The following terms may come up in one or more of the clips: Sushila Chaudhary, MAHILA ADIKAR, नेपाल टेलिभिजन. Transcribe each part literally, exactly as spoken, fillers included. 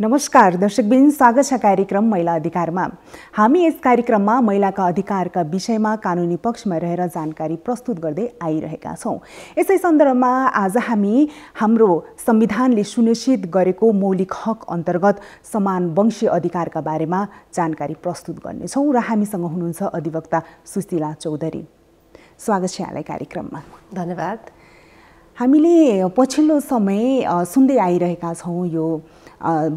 नमस्कार दर्शकबिन, स्वागत छ कार्यक्रम महिला अधिकारमा। हामी यस कार्यक्रममा महिलाका अधिकारका विषयमा कानुनी पक्षमा रहेर जानकारी प्रस्तुत गर्दै आइरहेका छौं। यसै सन्दर्भमा आज हामी हाम्रो संविधानले सुनिश्चित गरेको मौलिक हक अन्तर्गत समान वंशीय अधिकारका बारेमा जानकारी प्रस्तुत गर्नेछौं र हामीसँग हुनुहुन्छ अधिवक्ता सुशीला चौधरी। स्वागत छ यहाँलाई कार्यक्रममा। धन्यवाद। हामीले पछिल्लो समय सुन्दै आइरहेका छौं यो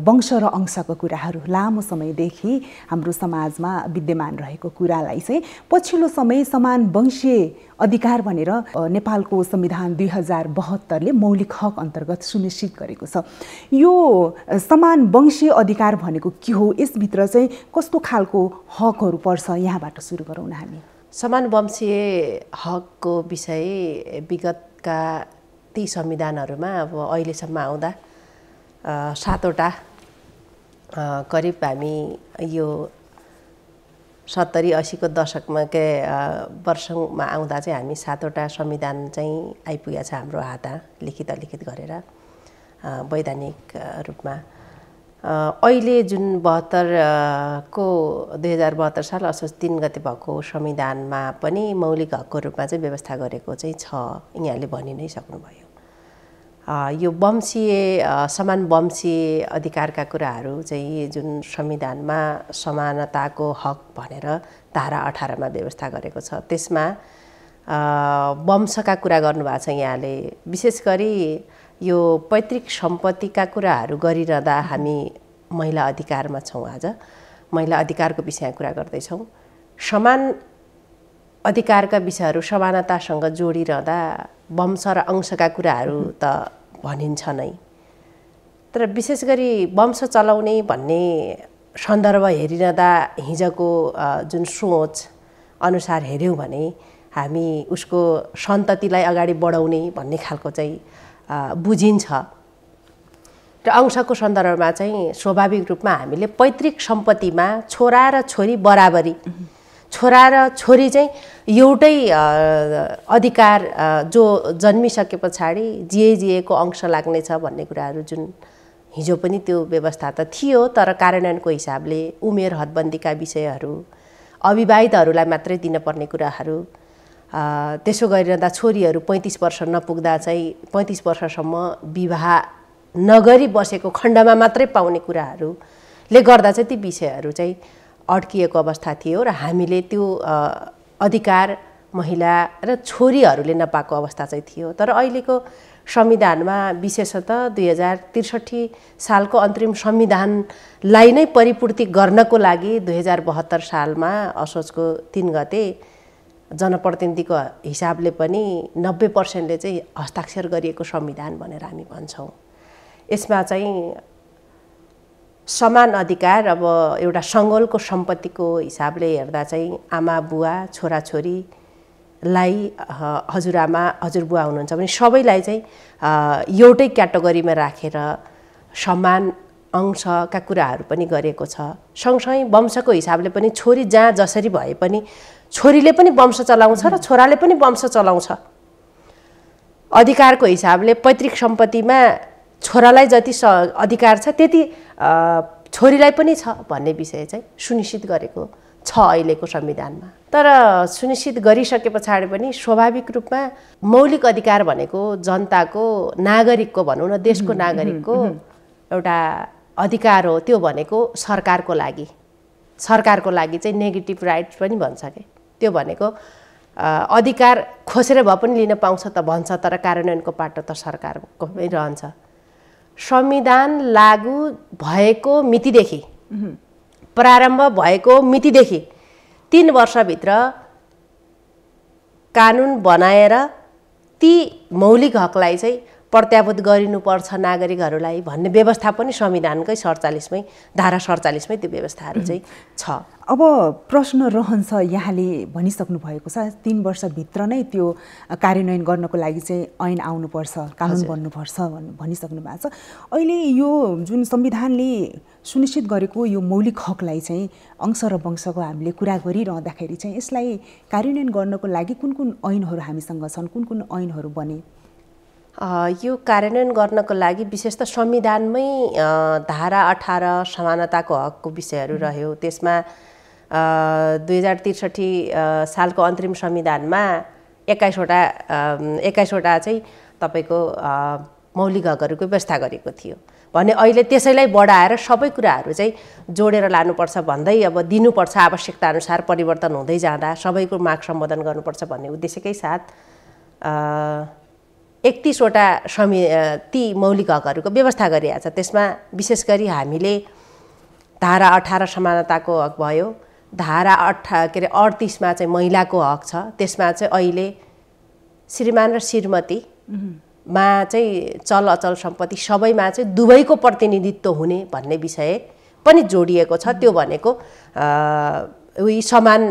वंश र अंशको कुराहरू लामो समयदेखि हाम्रो समाजमा विद्यमान रहेको कुरालाई चाहिँ पछिल्लो समय समान वंशीय अधिकार भनेर नेपालको संविधान दुई हजार बहत्तरले मौलिक हक अन्तर्गत सुनिश्चित गरेको छ। यो समान वंशीय अधिकार भनेको के हो, यसभित्र चाहिँ कस्तो खालको हकहरू पर्छ, यहाँबाट सुरु गरौँ न हामी। समान वंशीय हकको विषय विगतका ती संविधानहरूमा अब अहिलेसम्म आउँदा सातवटा करीब हामी यो सत्तरी असीको दशकमा के वर्षमा आउँदा चाहिँ हामी सातवटा संविधान चाहिँ आइपुगेको छ हाम्रो हातमा लिखित अलिखित गरेर वैधानिक रूपमा। अहिले जुन बहत्तर को दुई हजार बहत्तर साल असोज तीन गते भएको संविधानमा पनि मौलिक हकको रूपमा चाहिँ व्यवस्था गरेको चाहिँ छ, यहाँले भनि नै सक्नुभयो। यो वंशीय समान वंशीय अधिकारका कुराहरू चाहिँ जुन संविधानमा समानताको हक भनेर धारा अठारमा व्यवस्था गरेको छ, त्यसमा वंशका कुरा गर्नुभएको छ यहाँले। विशेष गरी यो पैतृक सम्पत्तिका कुराहरू गरिरहँदा हामी महिला अधिकारमा छौँ। आज महिला अधिकारको विषयमा कुरा गर्दैछौँ। समान अधिकारका विषयहरू समानतासँग जोडिरहँदा वंश र अंशका कुराहरू त भनिन्छ नै, तर विशेष गरी वंश चलाउने भन्ने सन्दर्भ हेरिरहँदा हिजोको जुन सोच अनुसार हेऱ्यौँ भने हामी उसको सन्ततिलाई अगाडि बढाउने भन्ने खालको चाहिँ बुझिन्छ। र अंशको सन्दर्भमा चाहिँ स्वाभाविक रूपमा हामीले पैतृक सम्पत्तिमा छोरा र छोरी बराबरी, छोरा र छोरी चाहिँ एउटै अधिकार जो जन्मिसके पछाडि जिए जिएको अंश लाग्नेछ भन्ने कुराहरू जुन हिजो पनि त्यो व्यवस्था त थियो, तर कार्यान्वयनको हिसाबले उमेर हदबन्दीका विषयहरू, अविवाहितहरूलाई मात्रै दिनुपर्ने कुराहरू, त्यसो गरिरहँदा छोरीहरू पैँतिस वर्ष नपुग्दा चाहिँ पैँतिस वर्षसम्म विवाह नगरी बसेको खण्डमा मात्रै पाउने कुराहरूले गर्दा चाहिँ ती विषयहरू चाहिँ अड्किएको अवस्था थियो र हामीले त्यो अधिकार महिला र छोरीहरूले नपाएको अवस्था चाहिँ थियो। तर अहिलेको संविधानमा विशेषतः दुई हजार त्रिसठी सालको अन्तरिम संविधानलाई नै परिपूर्ति गर्नको लागि दुई हजार बहत्तर सालमा असोजको तीन गते जनप्रतिनिधिको हिसाबले पनि नब्बे पर्सेन्टले चाहिँ हस्ताक्षर गरिएको संविधान भनेर हामी भन्छौँ। यसमा चाहिँ समान अधिकार अब एउटा सङ्गोलको सम्पत्तिको हिसाबले हेर्दा चाहिँ आमा बुवा छोराछोरीलाई, हजुरआमा हजुरबुवा हुनुहुन्छ भने सबैलाई चाहिँ एउटै क्याटेगोरीमा राखेर समान अंशका कुराहरू पनि गरेको छ। सँगसँगै वंशको हिसाबले पनि छोरी जहाँ जसरी भए पनि छोरीले पनि वंश चलाउँछ र छोराले पनि वंश चलाउँछ। अधिकारको हिसाबले पैतृक सम्पत्तिमा छोरालाई जति अधिकार छ त्यति छोरीलाई पनि छ भन्ने विषय चाहिँ सुनिश्चित गरेको छ अहिलेको संविधानमा। तर सुनिश्चित गरिसके पछाडि पनि स्वाभाविक रूपमा मौलिक अधिकार भनेको जनताको, नागरिकको, भनौँ न देशको नागरिकको एउटा अधिकार हो। त्यो भनेको सरकारको लागि, सरकारको लागि चाहिँ नेगेटिभ राइट्स पनि भन्छ के, त्यो भनेको अधिकार खोसेर भए पनि लिन पाउँछ त भन्छ, तर कार्यान्वयनको पाटो त सरकारको नै रहन्छ। संविधान लागू भएको मितिदेखि, प्रारम्भ भएको मितिदेखि तीन वर्षभित्र कानुन बनाएर ती मौलिक हकलाई चाहिँ प्रत्याभूत गरिनुपर्छ नागरिकहरूलाई भन्ने व्यवस्था पनि संविधानकै सडचालिसमै धारा सडचालिसमै त्यो व्यवस्थाहरू चाहिँ छ। अब प्रश्न रहन्छ, यहाँले भनिसक्नु भएको छ तीन वर्षभित्र नै त्यो कार्यान्वयन गर्नको लागि चाहिँ ऐन आउनुपर्छ, कानुन बन्नुपर्छ भनिसक्नु भएको छ। अहिले यो जुन संविधानले सुनिश्चित गरेको यो मौलिक हकलाई चाहिँ अंश र वंशको हामीले कुरा गरिरहँदाखेरि चाहिँ यसलाई कार्यान्वयन गर्नको लागि कुन कुन ऐनहरू हामीसँग छन्, कुन कुन ऐनहरू बने? यो कार्यान्वयन गर्नको लागि विशेष त संविधानमै धारा अठार समानताको हकको विषयहरू रह्यो। त्यसमा दुई हजार त्रिसठी सालको अन्तरिम संविधानमा एक्काइसवटा एक्काइसवटा चाहिँ तपाईको मौलिक हकहरूको व्यवस्था गरेको थियो भने अहिले त्यसैलाई बढाएर सबै कुराहरू चाहिँ जोडेर लानुपर्छ भन्दै अब दिनुपर्छ आवश्यकता अनुसार परिवर्तन हुँदै जाँदा सबैको माग सम्बोधन गर्नुपर्छ भन्ने उद्देश्यकै साथ एकतीस वटा समी ती मौलिक हकहरूको व्यवस्था गरिएको छ। त्यसमा विशेष गरी हामीले धारा अठार समानताको हक भयो, धारा अठा के अरे अडतिसमा चाहिँ महिलाको हक छ। त्यसमा चाहिँ अहिले श्रीमान र श्रीमती मा चाहिँ चल अचल सम्पत्ति सबैमा चाहिँ दुवैको प्रतिनिधित्व हुने भन्ने विषय पनि जोडिएको छ। त्यो भनेको उही समान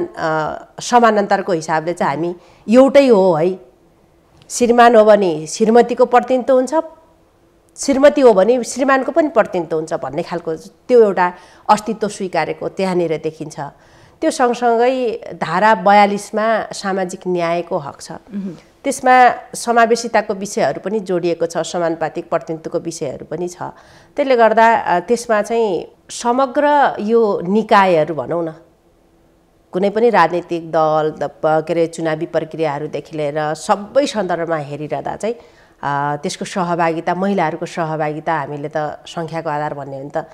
समानान्तरको हिसाबले चाहिँ हामी एउटै हो है। श्रीमान हो भने श्रीमतीको प्रतिनिधित्व हुन्छ, श्रीमती हो भने श्रीमानको पनि प्रतिनिधित्व हुन्छ भन्ने खालको त्यो एउटा अस्तित्व स्वीकारेको त्यहाँनिर देखिन्छ। त्यो सँगसँगै धारा बयालिसमा सामाजिक न्यायको हक छ। त्यसमा समावेशिताको विषयहरू पनि जोडिएको छ, समानुपातिक प्रतिनिधित्वको विषयहरू पनि छ। त्यसले गर्दा त्यसमा चाहिँ समग्र यो निकायहरू भनौँ न, कुनै पनि राजनीतिक दल के अरे चुनावी प्रक्रियाहरूदेखि लिएर सबै सन्दर्भमा हेरिरहँदा चाहिँ त्यसको सहभागिता, महिलाहरूको सहभागिता हामीले त सङ्ख्याको आधार भन्यो भने त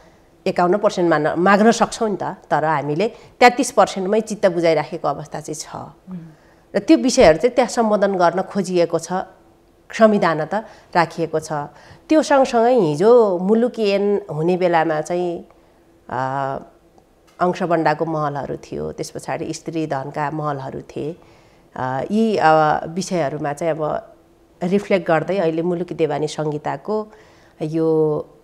एकाउन्न पर्सेन्ट मान्न माग्न सक्छौँ नि त, तर हामीले तेत्तिस पर्सेन्टमै चित्त बुझाइराखेको अवस्था चाहिँ छ। र त्यो विषयहरू चाहिँ त्यहाँ सम्बोधन गर्न खोजिएको छ, संविधान त राखिएको छ। त्यो सँगसँगै हिजो मुलुकियन हुने बेलामा चाहिँ अंशबण्डाको महलहरू थियो, त्यस पछाडि स्त्री धनका महलहरू थिए। यी विषयहरूमा चाहिँ अब रिफ्लेक्ट गर्दै अहिले मुलुकी देवानी संहिताको यो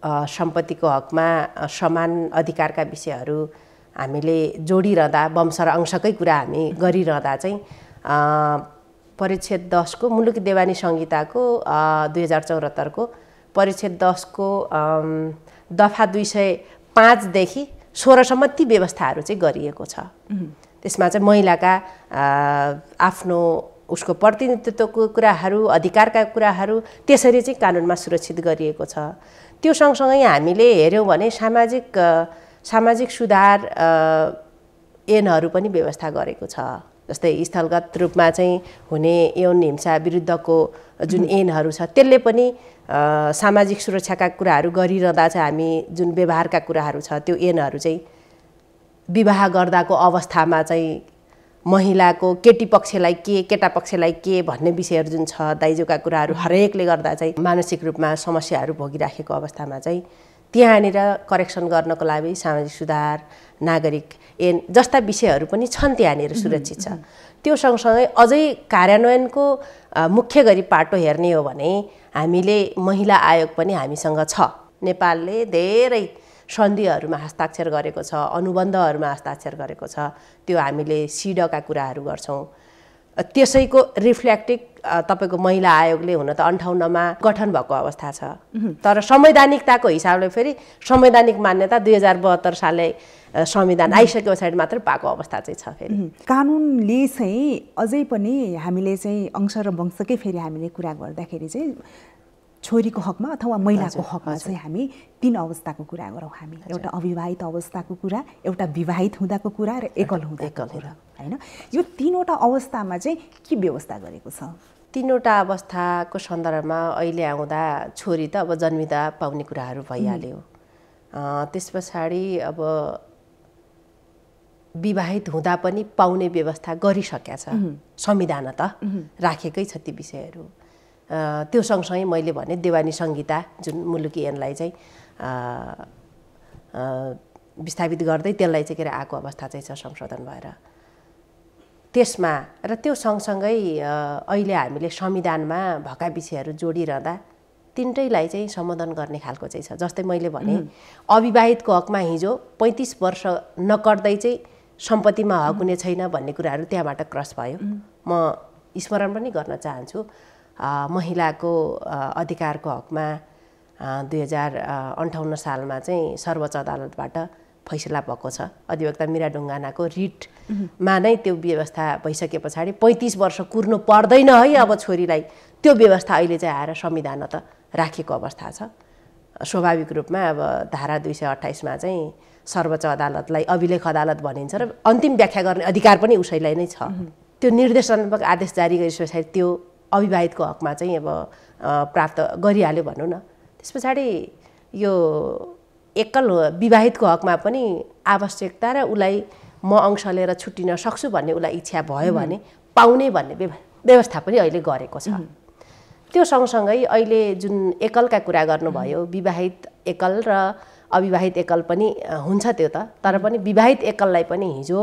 सम्पत्तिको हकमा समान अधिकारका विषयहरू हामीले जोडिरहँदा वंश र अंशकै कुरा हामी गरिरहँदा चाहिँ परिच्छेद दसको मुलुकी देवानी संहिताको दुई हजार चौहत्तरको परिच्छेद दसको दफा दुई सय पाँचदेखि सोह्रसम्म ती व्यवस्थाहरू चाहिँ गरिएको छ। त्यसमा चाहिँ महिलाका आफ्नो उसको प्रतिनिधित्वको कुराहरू, अधिकारका कुराहरू त्यसरी चाहिँ कानुनमा सुरक्षित गरिएको छ। त्यो सँगसँगै हामीले हेऱ्यौँ भने सामाजिक सामाजिक सुधार ऐनहरू पनि व्यवस्था गरेको छ। जस्तै स्थलगत रूपमा चाहिँ हुने यौन हिंसा विरुद्धको जुन ऐनहरू छ त्यसले पनि सामाजिक सुरक्षाका कुराहरू गरिरहँदा चाहिँ हामी जुन व्यवहारका कुराहरू छ त्यो ऐनहरू चाहिँ विवाह गर्दाको अवस्थामा चाहिँ महिलाको केटी पक्षलाई के केटा पक्षलाई के भन्ने विषयहरू जुन छ दाइजोका कुराहरू हरेकले गर्दा चाहिँ मानसिक रूपमा समस्याहरू भोगिराखेको अवस्थामा चाहिँ त्यहाँनिर करेक्सन गर्नको लागि सामाजिक सुधार, नागरिक ऐन जस्ता विषयहरू पनि छन् त्यहाँनिर सुरक्षित छ। त्यो सँगसँगै अझै कार्यान्वयनको मुख्य गरी पाटो हेर्ने हो भने हामीले महिला आयोग पनि हामीसँग छ। नेपालले धेरै सन्धिहरूमा हस्ताक्षर गरेको छ, अनुबन्धहरूमा हस्ताक्षर गरेको छ। त्यो हामीले सिडका कुराहरू गर्छौँ। त्यसैको रिफ्लेक्टिभ तपाईको महिला आयोगले हुन त अन्ठाउन्नमा गठन भएको अवस्था छ, तर संवैधानिकताको हिसाबले फेरि संवैधानिक मान्यता दुई हजार बहत्तर सालले संविधान आइसके पछाडि मात्र पाएको अवस्था चाहिँ छ। फेरि कानुनले चाहिँ अझै पनि हामीले चाहिँ अंश र वंशकै फेरि हामीले कुरा गर्दाखेरि चाहिँ छोरीको हकमा अथवा महिलाको हकमा चाहिँ हामी तीन अवस्थाको कुरा गरौँ। हामी एउटा अविवाहित अवस्थाको कुरा, एउटा विवाहित हुँदाको कुरा र एकल हुँदाको कुरा, हैन? यो तीनवटा अवस्थामा चाहिँ के व्यवस्था गरेको छ? तीनवटा अवस्थाको सन्दर्भमा अहिले आउँदा छोरी त अब जन्मिँदा पाउने कुराहरू भइहाल्यो। त्यस पछाडि अब विवाहित हुँदा पनि पाउने व्यवस्था गरिसकेका छ, संविधान त राखेकै छ ती विषयहरू। त्यो सँगसँगै मैले भने देवानी संहिता जुन मुलुकी ऐनलाई चाहिँ विस्थापित गर्दै त्यसलाई चाहिँ के अरे आएको अवस्था चाहिँ छ संशोधन भएर त्यसमा। र त्यो सँगसँगै अहिले हामीले संविधानमा भएका विषयहरू जोडिरहँदा तिनटैलाई चाहिँ सम्बोधन गर्ने खालको चाहिँ छ। जस्तै मैले भने अविवाहितको हकमा हिजो पैँतिस वर्ष नकट्दै चाहिँ सम्पत्तिमा हक हुने छैन भन्ने कुराहरू त्यहाँबाट क्रस भयो। म स्मरण पनि गर्न चाहन्छु महिलाको अधिकारको हकमा दुई हजार अन्ठाउन्न सालमा चाहिँ सर्वोच्च अदालतबाट फैसला भएको छ। अधिवक्ता मीरा ढुङ्गानाको रिटमा नै त्यो व्यवस्था भइसके पछाडि पैंतीस वर्ष कुर्नु पर्दैन है अब छोरीलाई, त्यो व्यवस्था अहिले चाहिँ आएर संविधानमा त राखेको अवस्था छ। स्वाभाविक रूपमा अब धारा दुई सय अट्ठाइसमा चाहिँ सर्वोच्च अदालतलाई अभिलेख अदालत भनिन्छ र अन्तिम व्याख्या गर्ने अधिकार पनि उसैलाई नै छ। त्यो निर्देशनात्मक आदेश जारी गरिसकेपछि त्यो अविवाहितको हकमा चाहिँ अब प्राप्त गरिहाल्यो भनौँ न। त्यस पछाडि यो एकल विवाहितको हकमा पनि आवश्यकता र उसलाई म अंश लिएर छुट्टिन सक्छु भन्ने उसलाई इच्छा भयो भने पाउने भन्ने व्यवस्था पनि अहिले गरेको छ। त्यो सँगसँगै अहिले जुन एकलका कुरा गर्नुभयो, विवाहित एकल र अविवाहित एकल पनि हुन्छ त्यो त, तर पनि विवाहित एकललाई पनि हिजो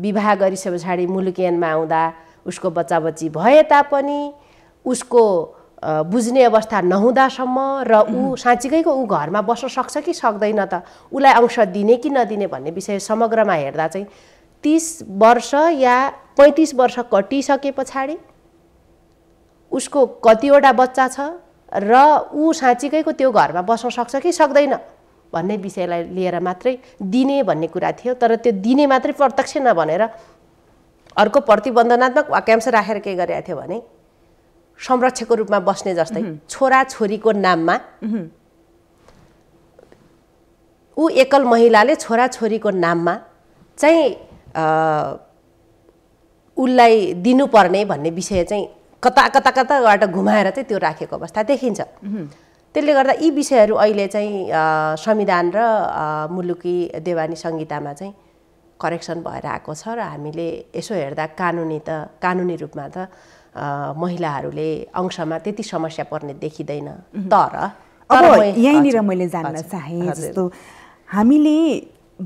विवाह गरिसके पछाडि मुलुकियानमा आउँदा उसको बच्चा बच्ची भए तापनि उसको बुझ्ने अवस्था नहुँदासम्म र ऊ साँच्चीकैको ऊ घरमा बस्न सक्छ कि सक्दैन त, उसलाई अंश दिने कि नदिने भन्ने विषय समग्रमा हेर्दा चाहिँ तीस वर्ष या पैँतिस वर्ष कटिसके पछाडि उसको कतिवटा बच्चा छ र ऊ साँच्चीकैको त्यो घरमा बस्न सक्छ कि सक्दैन भन्ने विषयलाई लिएर मात्रै दिने भन्ने कुरा थियो। तर त्यो दिने मात्रै प्रत्यक्ष नभनेर अर्को प्रतिबन्धनात्मक वाक्यांश राखेर के गरेको थियो भने संरक्षकको रूपमा बस्ने जस्तै छोरा छोरीको नाममा ऊ एकल महिलाले छोरा छोरीको नाममा चाहिँ उसलाई दिनुपर्ने भन्ने विषय चाहिँ कता कता कताबाट घुमाएर चाहिँ त्यो राखेको अवस्था देखिन्छ। त्यसले गर्दा यी विषयहरू अहिले चाहिँ संविधान र मुलुकी देवानी संहितामा चाहिँ करेक्सन भएर आएको छ र हामीले यसो हेर्दा कानुनी त कानुनी रूपमा त महिलाहरूले अंशमा त्यति समस्या पर्ने देखिँदैन। तर अब यहीँनिर मैले जान्न चाहे जस्तो हामीले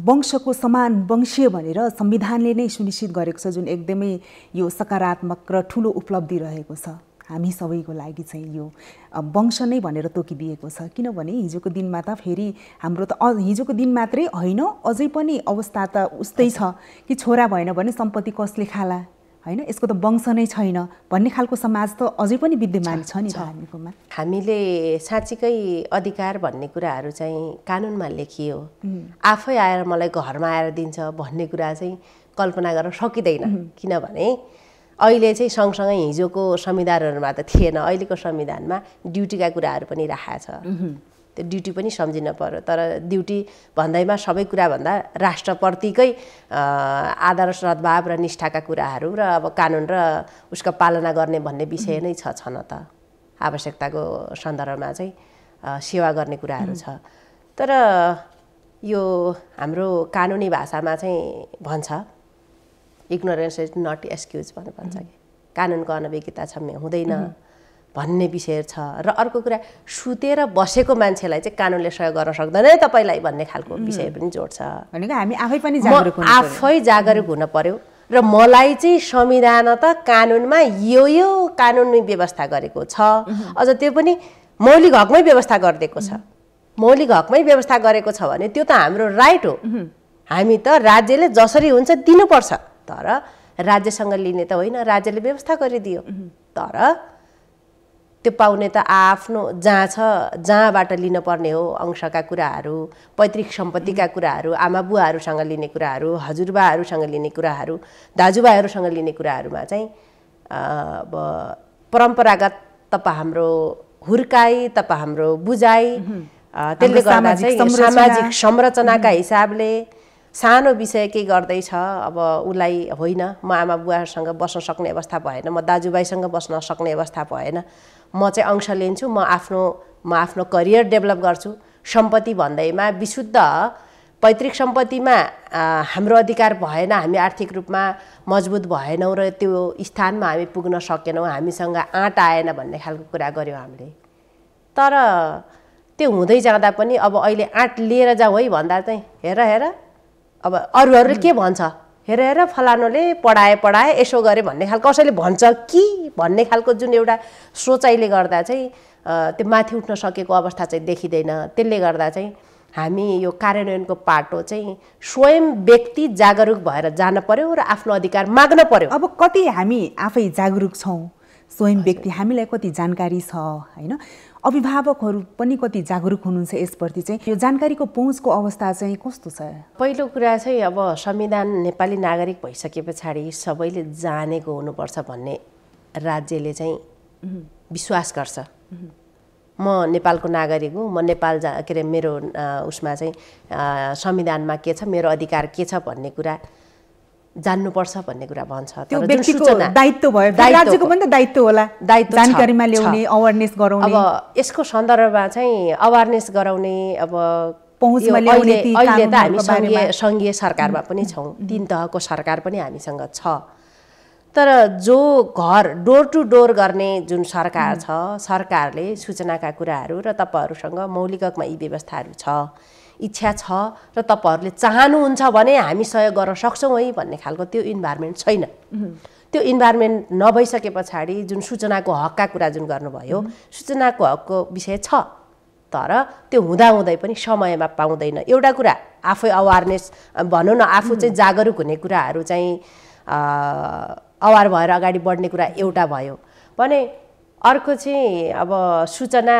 वंशको समान वंशीय भनेर संविधानले नै सुनिश्चित गरेको छ, जुन एकदमै यो सकारात्मक र ठुलो उपलब्धि रहेको छ हामी सबैको लागि। चाहिँ यो वंश नै भनेर तोकिदिएको छ, किनभने हिजोको दिनमा त फेरि हाम्रो त हिजोको दिन मात्रै होइन, अझै पनि अवस्था त उस्तै छ कि छोरा भएन भने सम्पत्ति कसले खाला, हैन यसको त वंश नै छैन भन्ने खालको समाज त अझै पनि विद्यमान छ नि हामीकोमा। हामीले साँच्चीकै अधिकार भन्ने कुराहरू चाहिँ कानुनमा लेखियो, आफै आएर मलाई घरमा आएर दिन्छ भन्ने कुरा चाहिँ कल्पना गर्न सकिँदैन, किनभने अहिले चाहिँ सँगसँगै हिजोको संविधानहरूमा त थिएन, अहिलेको संविधानमा ड्युटीका कुराहरू पनि राखेको छ। त्यो ड्युटी पनि सम्झिन पर्यो, तर ड्युटी भन्दैमा सबै कुराभन्दा राष्ट्रप्रतिकै आदर सद्भाव र निष्ठाका कुराहरू र अब कानुन र उसको पालना गर्ने भन्ने विषय नै छ। छन त आवश्यकताको सन्दर्भमा चाहिँ सेवा गर्ने कुराहरू छ, तर यो हाम्रो कानुनी भाषामा चाहिँ भन्छ इग्नोरेन्स इज नट एक्सक्युज भनेर भन्छ कि कानुनको अनभिज्ञता क्षम्य हुँदैन भन्ने विषय छ। र अर्को कुरा सुतेर बसेको मान्छेलाई चाहिँ कानुनले सहयोग गर्न सक्दैन तपाईँलाई भन्ने खालको विषय पनि जोड्छ। भनेको हामी आफै पनि जागरुक हुनु पर्यो, आफै जागरुक हुन पर्यो। र मलाई चाहिँ संविधान त कानुनमा यो यो कानुनी व्यवस्था गरेको छ, अझ त्यो पनि मौलिक हकमै व्यवस्था गरिदिएको छ। मौलिक हकमै व्यवस्था गरेको छ भने त्यो त हाम्रो राइट हो, हामी त राज्यले जसरी हुन्छ दिनुपर्छ। तर राज्यसँग लिने त होइन, राज्यले व्यवस्था गरिदियो, तर त्यो पाउने त आफ्नो जहाँ छ जहाँबाट लिनुपर्ने हो। अंशका कुराहरू, पैतृक सम्पत्तिका कुराहरू, आमा बुवाहरूसँग लिने कुराहरू, हजुरबाहरूसँग लिने कुराहरू, दाजुभाइहरूसँग लिने कुराहरूमा चाहिँ अब परम्परागत तप हाम्रो हुर्काई, तप हाम्रो बुझाइ, त्यसले गर्दा चाहिँ सामाजिक संरचनाका हिसाबले सानो विषय के गर्दैछ अब उसलाई होइन म आमा बुवाहरूसँग बस्न सक्ने अवस्था भएन, म दाजुभाइसँग बस्न सक्ने अवस्था भएन, म चाहिँ अंश लिन्छु, म आफ्नो म आफ्नो करियर डेभलप गर्छु। सम्पत्ति भन्दैमा विशुद्ध पैतृक सम्पत्तिमा हाम्रो अधिकार भएन, हामी आर्थिक रूपमा मजबुत भएनौँ र त्यो स्थानमा हामी पुग्न सकेनौँ, हामीसँग आँट आएन भन्ने खालको कुरा गऱ्यौँ हामीले। तर त्यो हुँदै जाँदा पनि अब अहिले आँट लिएर जाऊ है भन्दा चाहिँ हेर हेर अब अरूहरूले के भन्छ, हेर हेर फलानोले पढाए पढाए यसो गरे भन्ने खालको कसैले भन्छ कि भन्ने खालको जुन एउटा सोचाइले गर्दा चाहिँ त्यो माथि उठ्न सकेको अवस्था चाहिँ देखिँदैन। त्यसले गर्दा चाहिँ हामी यो कार्यान्वयनको पाटो चाहिँ स्वयं व्यक्ति जागरुक भएर जान पर्यो र आफ्नो अधिकार माग्न पर्यो। अब कति हामी आफै जागरुक छौँ, स्वयं व्यक्ति हामीलाई कति जानकारी छ हैन, अभिभावकहरु पनि कति जागरुक हुनुहुन्छ यसप्रति, चाहिँ यो जानकारीको पहुँचको अवस्था चाहिँ कस्तो छ? पहिलो कुरा चाहिँ अब संविधान नेपाली नागरिक भइसके पछाडी सबैले जानेको हुनुपर्छ भन्ने राज्यले चाहिँ विश्वास गर्छ। म नेपालको नागरिक हुँ, म नेपाल जा के अरे मेरो उसमा चाहिँ संविधानमा के छ, मेरो अधिकार के छ भन्ने कुरा जान्नुपर्छ भन्ने कुरा भन्छ। त्यो व्यक्तिको दायित्व भयो, राज्यको पनि त दायित्व होला, दायित्व जानकारीमा ल्याउने, अवेरनेस गराउने। अब यसको सन्दर्भमा चाहिँ अवेरनेस गराउने, अब पहुँचमा ल्याउने ती कामहरुको बारेमा अहिले त हामी संघीय संघीय सरकारमा पनि छौं, तीन तहको सरकार पनि हामीसँग छ। तर जो घर डोर टु डोर गर्ने जुन सरकार छ, सरकारले सूचनाका कुराहरु र तपाईहरुसँग मौलिक हकमा यी व्यवस्थाहरु छ, इच्छा छ र तपाईहरुले चाहनुहुन्छ भने हामी सहयोग गर्न सक्छौं है भन्ने खालको त्यो इन्भाइरोमेन्ट छैन। त्यो इन्भाइरोमेन्ट नभइसके पछाडी जुन सूचनाको हकका कुरा जुन गर्नुभयो, सूचनाको हकको विषय छ, तर त्यो हुँदाहुँदै पनि समयमा पाउँदैन। एउटा कुरा आफै अवेरनेस भनौं न, आफू चाहिँ जागरुक हुने कुराहरु चाहिँ अवार भएर अगाडि बढ्ने कुरा एउटा भयो भने, अर्को चाहिँ अब सूचना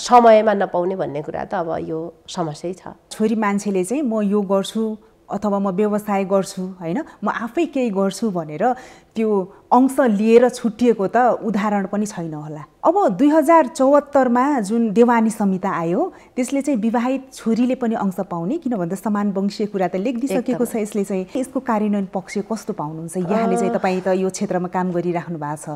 समयमा नपाउने भन्ने कुरा त अब यो समस्या छ। छोरी मान्छेले चाहिँ म यो गर्छु अथवा म व्यवसाय गर्छु हैन, म आफै केही गर्छु भनेर त्यो अंश लिएर छुटिएको त उदाहरण पनि छैन होला। अब दुई हजार चौहत्तरमा जुन देवानी संहिता आयो, त्यसले चाहिँ विवाहित छोरीले पनि अंश पाउने, किन भन्दा समान वंशीय कुरा त लेखिदिसकेको छ, यसले चाहिँ यसको कार्यान्वयन पक्ष कस्तो पाउनुहुन्छ? यहाँले चाहिँ तपाई त यो क्षेत्रमा काम गरिराख्नु भएको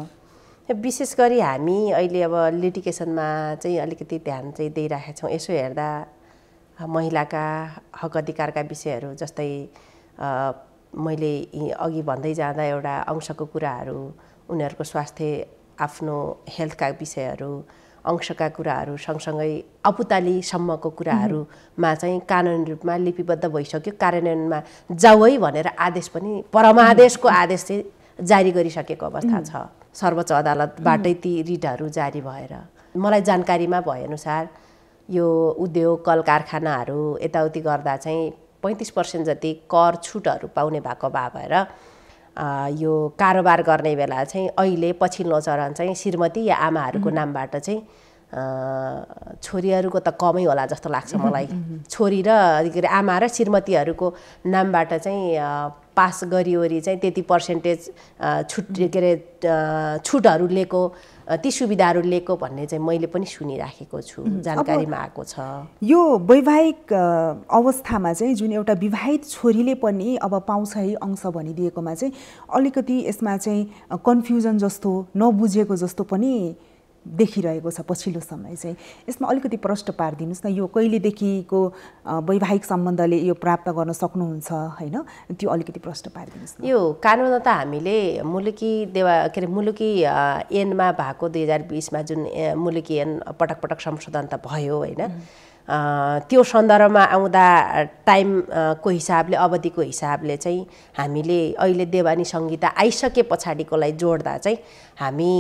छ। विशेष गरी हामी अहिले अब लिटिगेसनमा चाहिँ अलिकति ध्यान चाहिँ दिइराखेका छौं। यसो हेर्दा महिलाका हक अधिकारका विषयहरू, जस्तै मैले अघि भन्दै जाँदा एउटा अंशको कुराहरू, उनीहरूको स्वास्थ्य, आफ्नो हेल्थका विषयहरू, अंशका कुराहरू सँगसँगै अपुतालीसम्मको कुराहरूमा चाहिँ कानुन रूपमा लिपिबद्ध भइसक्यो, कार्यान्वयनमा जाऊ है भनेर आदेश पनि, परमादेशको आदेश चाहिँ जारी गरिसकेको अवस्था छ। सर्वोच्च अदालतबाटै ती रिटहरू जारी भएर मलाई जानकारीमा भएअनुसार यो उद्योग कल कारखानाहरू यताउति गर्दा चाहिँ पैँतिस पर्सेन्ट जति कर छुटहरू पाउने भएको भए भएर यो कारोबार गर्ने बेला चाहिँ अहिले पछिल्लो चरण चाहिँ श्रीमती या आमाहरूको नामबाट चाहिँ छोरीहरूको त कमै होला जस्तो लाग्छ मलाई। छोरी र के अरे आमा र श्रीमतीहरूको नामबाट चाहिँ पास गरिओरी चाहिँ त्यति पर्सेन्टेज छुट के अरे छुटहरू लिएको, ती सुविधाहरू लिएको भन्ने चाहिँ मैले पनि सुनिराखेको छु, जानकारीमा आएको छ। यो वैवाहिक अवस्थामा चाहिँ जुन एउटा विवाहित छोरीले पनि अब पाउँछ है अंश भनिदिएकोमा चाहिँ अलिकति यसमा चाहिँ कन्फ्युजन जस्तो, नबुझेको जस्तो पनि देखिरहेको छ पछिल्लो समय चाहिँ। यसमा अलिकति प्रश्न पारिदिनुस् न, यो कहिलेदेखिको वैवाहिक सम्बन्धले यो प्राप्त गर्न सक्नुहुन्छ हैन, त्यो अलिकति प्रश्न पारिदिनुस् न। यो कानुन त हामीले मुलुकी देवा के अरे मुलुकी ऐनमा भएको दुई हजार बिसमा जुन मुलुकी ऐन पटक पटक संशोधन त भयो होइन, त्यो सन्दर्भमा आउँदा टाइमको हिसाबले, अवधिको हिसाबले चाहिँ हामीले अहिले देवानी संहिता आइसके पछाडिकोलाई जोड्दा चाहिँ हामी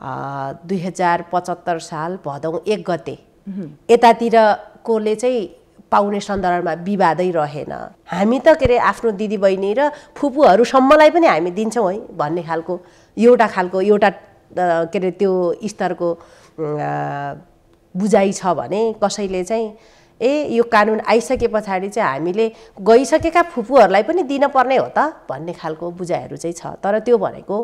दुई हजार पचहत्तर साल भदौ एक गते यतातिरकोले चाहिँ पाउने सन्दर्भमा विवादै रहेन। हामी त के अरे आफ्नो दिदीबहिनी र फुपूहरूसम्मलाई पनि हामी दिन्छौँ है भन्ने खालको एउटा खालको एउटा के अरे त्यो स्तरको बुझाइ छ भने, कसैले चाहिँ ए यो कानुन आइसके पछाडि चाहिँ हामीले गइसकेका फुपूहरूलाई पनि दिनपर्ने हो त भन्ने खालको बुझाइहरू चाहिँ छ। तर त्यो भनेको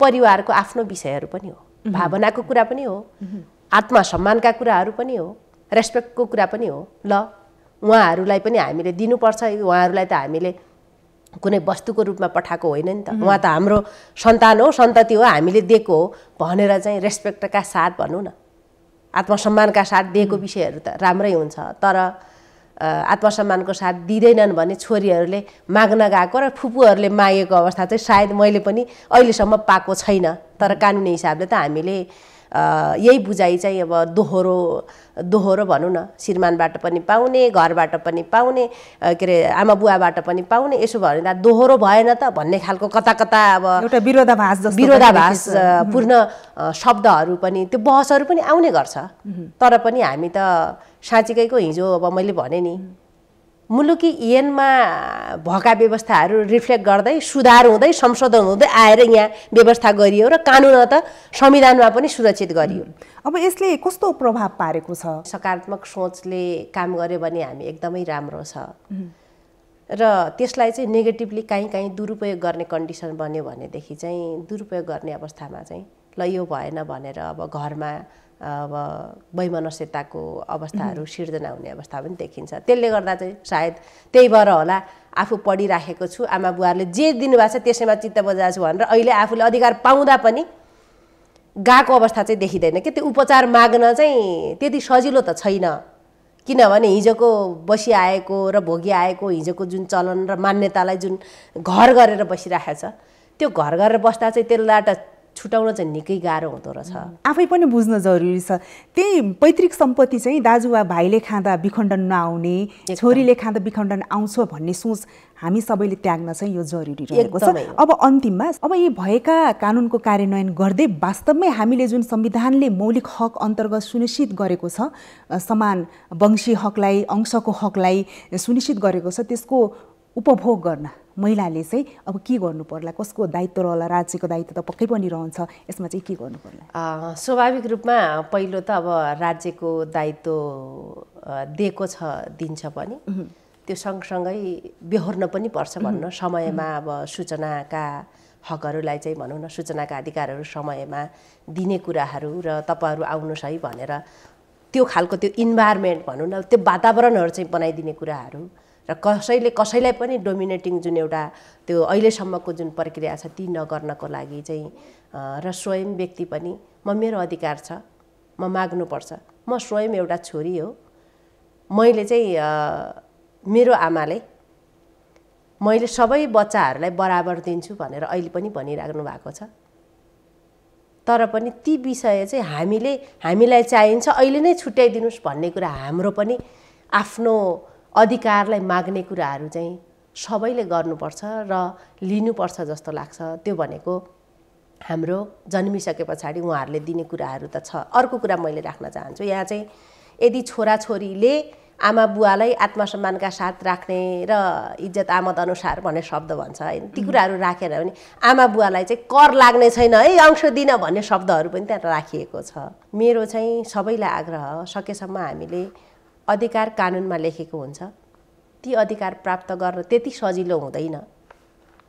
परिवारको आफ्नो विषयहरू पनि हो, भावनाको कुरा पनि हो, आत्मसम्मानका कुराहरू पनि हो, रेस्पेक्टको कुरा पनि हो। ल उहाँहरूलाई पनि हामीले दिनुपर्छ, उहाँहरूलाई त हामीले कुनै वस्तुको रूपमा पठाएको होइन नि त, उहाँ त हाम्रो सन्तान हो, सन्तति हो, हामीले दिएको हो भनेर चाहिँ रेस्पेक्टका साथ भनौँ न, आत्मसम्मानका साथ दिएको विषयहरू त राम्रै हुन्छ। तर आत्मसम्मानको साथ दिँदैनन् भने छोरीहरूले माग्न गएको र फुपूहरूले मागेको अवस्था चाहिँ सायद मैले पनि अहिलेसम्म पाएको छैन। तर कानुनी हिसाबले त हामीले यही बुझाइ चाहिँ अब दोहोरो दोहोरो भनौँ न, श्रीमानबाट पनि पाउने, घरबाट पनि पाउने, के अरे आमा बुवाबाट पनि पाउने, यसो भन्दा दोहोरो भएन त भन्ने खालको कता कता अब एउटा विरोधाभास जस्तो विरोधाभास पूर्ण शब्दहरू पनि, त्यो बहसहरू पनि आउने गर्छ। तर पनि हामी त साँच्चीकैको हिजो अब मैले भने नि, म मुलुकी ईएन में भएका व्यवस्थाहरु रिफ्लेक्ट गर्दै सुधार हुँदै संशोधन हुँदै आएर यहाँ व्यवस्था गरियो र कानुन त संविधानमा पनि सुरक्षित गरियो। अब यसले कस्तो प्रभाव पारेको छ? सकारात्मक सोचले काम गर्यो भने हामी एकदमै राम्रो छ र त्यसलाई चाहिँ नेगेटिभली कहीं कहीं दुरुपयोग गर्ने कन्डिसन बन्यो भने देखि चाहिँ दुरुपयोग गर्ने अवस्थामा चाहिँ ल यो भएन भनेर अब घरमा अब वैमनस्यताको अवस्थाहरु सिर्जना हुने अवस्था पनि देखिन्छ। त्यसले गर्दा चाहिँ सायद त्यही भएर होला आफू पढिराखेको छु आमा बुवाले जे दिनुभएको छ त्यसैमा चित्त बजाएको छु भनेर अहिले आफूले अधिकार पाउँदा पनि गाको अवस्था चाहिँ देखिदैन के त्यो उपचार माग्न चाहिँ त्यति सजिलो त छैन किनभने हिजोको बसी आएको र भोगी आएको हिजोको जुन चलन र मान्यतालाई जुन घर गरेर बसिराखेको छ त्यो घर गरेर बस्दा चाहिँ त्यसबाट छुटाउन चाहिँ निकै गाह्रो हुँदो रहेछ। आफै पनि बुझ्न जरुरी छ त्यही पैतृक सम्पत्ति चाहिँ दाजुवा भाइले खाँदा विखण्डन नआउने छोरीले खाँदा विखण्डन आउँछ भन्ने सोच हामी सबैले त्याग्न चाहिँ यो जरुरी रहेको छ। अब अन्तिममा अब यी भएका कानुनको कार्यान्वयन गर्दै वास्तवमै हामीले जुन संविधानले मौलिक हक अन्तर्गत सुनिश्चित गरेको छ समान वंशीय हकलाई अंशको हकलाई सुनिश्चित गरेको छ त्यसको उपभोग गर्न महिलाले चाहिँ अब के गर्नु पर्ला कसको दायित्व रहला राज्यको दायित्व त पक्कै पनि रहन्छ यसमा चाहिँ के गर्नु पर्ला? स्वाभाविक रूपमा पहिलो त अब राज्यको दायित्व दिएको छ दिन्छ पनि त्यो सँगसँगै बेहोर्न पनि पर्छ भन्न समयमा अब सूचनाका हकहरूलाई चाहिँ भनौँ न सूचनाका अधिकारहरू समयमा दिने कुराहरू र तपाईहरू आउनुस् है भनेर त्यो खालको त्यो इन्भाइरोमेन्ट भनौँ न त्यो वातावरणहरू चाहिँ बनाइदिने कुराहरू र कसैले कसैलाई पनि डोमिनेटिङ जुन एउटा त्यो अहिलेसम्मको जुन प्रक्रिया छ ती नगर्नको लागि चाहिँ र स्वयं व्यक्ति पनि म मेरो अधिकार छ म माग्नुपर्छ म स्वयं एउटा छोरी हो मैले चाहिँ मेरो आमाले मैले सबै बच्चाहरूलाई बराबर दिन्छु भनेर अहिले पनि भनिराख्नु भएको छ तर पनि ती विषय चाहिँ हामीले हामीलाई चाहिन्छ अहिले नै छुट्याइदिनुस् भन्ने कुरा हाम्रो पनि आफ्नो अधिकारलाई माग्ने कुराहरू चाहिँ सबैले गर्नुपर्छ र लिनुपर्छ जस्तो लाग्छ। त्यो भनेको हाम्रो जन्मिसके पछाडि उहाँहरूले दिने कुराहरू त छ। अर्को कुरा मैले राख्न चाहन्छु यहाँ चाहिँ यदि छोराछोरीले आमा बुवालाई आत्मसम्मानका साथ राख्ने र इज्जत आमद अनुसार भन्ने शब्द भन्छ हैन ती कुराहरू राखेर भने आमा बुवालाई चाहिँ कर लाग्ने छैन है अंश दिन भन्ने शब्दहरू पनि त्यहाँ राखिएको छ। मेरो चाहिँ सबैलाई आग्रह सकेसम्म हामीले अधिकार कानुनमा लेखेको हुन्छ ती अधिकार प्राप्त गर्न त्यति सजिलो हुँदैन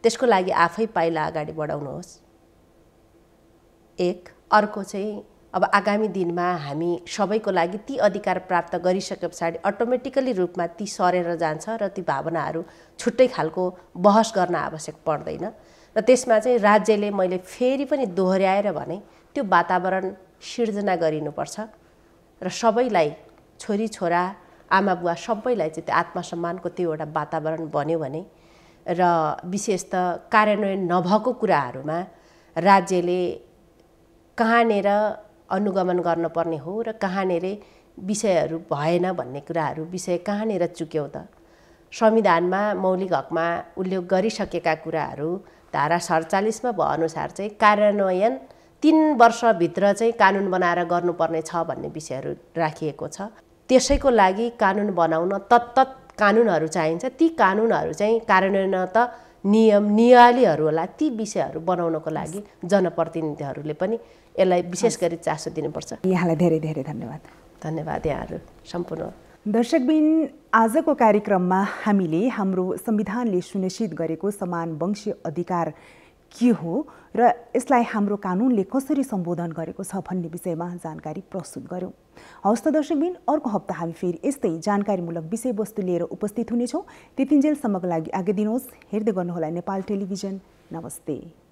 त्यसको लागि आफै पाइला अगाडि बढाउनुहोस्। एक अर्को चाहिँ अब आगामी दिनमा हामी सबैको लागि ती अधिकार प्राप्त गरिसके पछाडि अटोमेटिकली रूपमा ती सरेर जान्छ र ती भावनाहरू छुट्टै खालको बहस गर्न आवश्यक पर्दैन र त्यसमा चाहिँ राज्यले मैले फेरि पनि दोहोर्याएर भने त्यो वातावरण सिर्जना गरिनुपर्छ र सबैलाई छोरी छोरा आमा बुवा सबैलाई चाहिँ त्यो आत्मसम्मानको त्यो एउटा वातावरण बन्यो भने र विशेष त कार्यान्वयन नभएको कुराहरूमा राज्यले कहाँनिर अनुगमन गर्नुपर्ने हो र कहाँनिर विषयहरू भएन भन्ने कुराहरू विषय कहाँनिर चुक्यो त संविधानमा मौलिक हकमा उल्लेख गरिसकेका कुराहरू धारा सडचालीसमा भएअनुसार चाहिँ कार्यान्वयन तीन वर्षभित्र चाहिँ कानुन बनाएर गर्नुपर्ने छ भन्ने विषयहरू राखिएको छ। त्यसैको लागि कानुन बनाउन तत्तत कानुनहरू चाहिन्छ ती कानुनहरू चाहिँ कार्यान्वयन त नियम नियालीहरू होला ती विषयहरू बनाउनको लागि जनप्रतिनिधिहरूले पनि यसलाई विशेष गरी चासो दिनुपर्छ। यहाँलाई धेरै धेरै धन्यवाद। धन्यवाद यहाँहरू सम्पूर्ण दर्शकबिन। आजको कार्यक्रममा हामीले हाम्रो संविधानले सुनिश्चित गरेको समान वंशीय अधिकार के हो र यसलाई हाम्रो कानुनले कसरी सम्बोधन गरेको छ भन्ने विषयमा जानकारी प्रस्तुत गऱ्यौँ। हवस् त दर्शकबिन, अर्को हप्ता हामी फेरि यस्तै जानकारीमूलक विषयवस्तु लिएर उपस्थित हुनेछौँ। त्यतिन्जेलसम्मको लागि आज्ञा दिनुहोस्। हेर्दै गर्नुहोला नेपाल टेलिभिजन। नमस्ते।